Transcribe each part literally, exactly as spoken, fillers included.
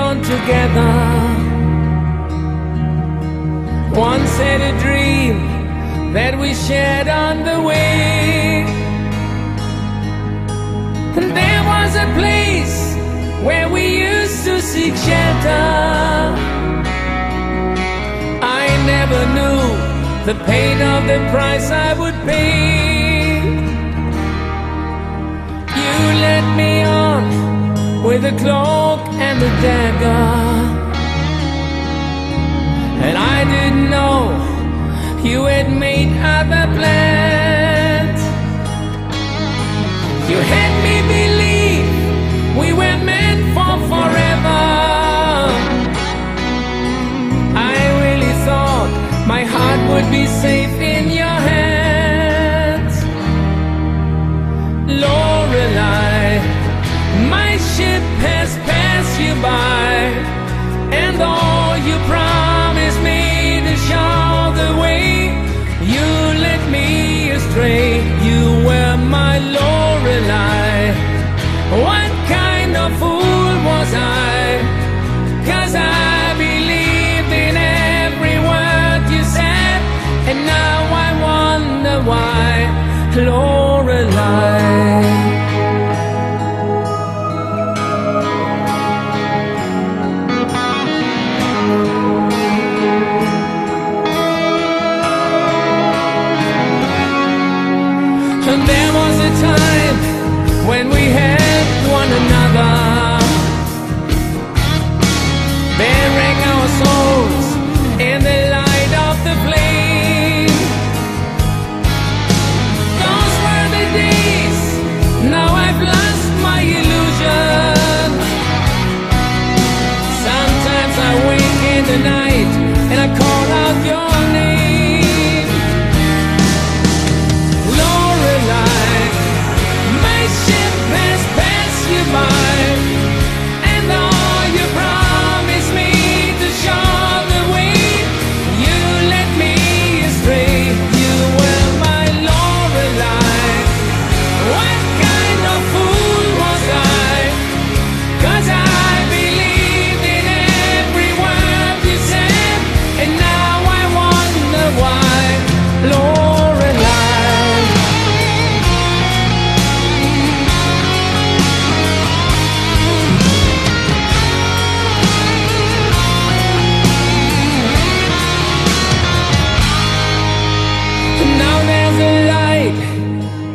done together. Once had a dream that we shared on the way, and there was a place where we used to seek shelter. I never knew the pain of the price I would pay. You let me on with a cloak and a dagger, and I didn't know you had made other plans. You had me believe we were meant for forever. I really thought my heart would be safe in your hands, Lorelei. My ship has passed you by, and all you promised me to show the way, you led me astray. You were my Lorelei. What kind of fool was I? 'Cause I believed in every word you said, and now I wonder why, Lorelei. There was a time when we helped one another, bearing our souls in the light of the flame. Those were the days. Now I've lost my illusion. Sometimes I wake in the night and I call out your name, Lorelei. My ship has passed you by, and all you promised me to show the way, you led me astray. You were my Lorelei. What kind of fool was I? 'Cause I believed in every word you said, and now I wonder why, Lorelei. Now there's a light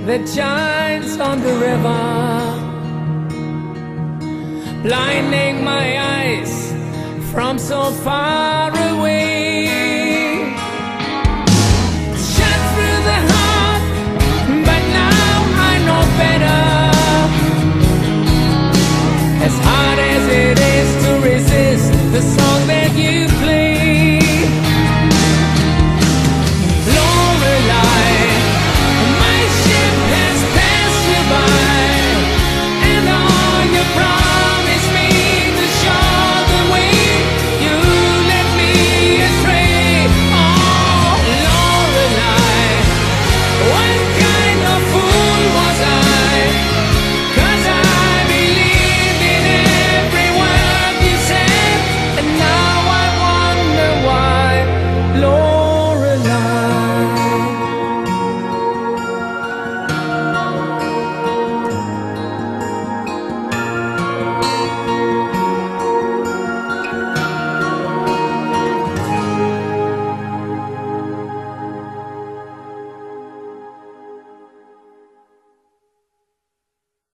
that shines on the river, blinding my eyes from so far away.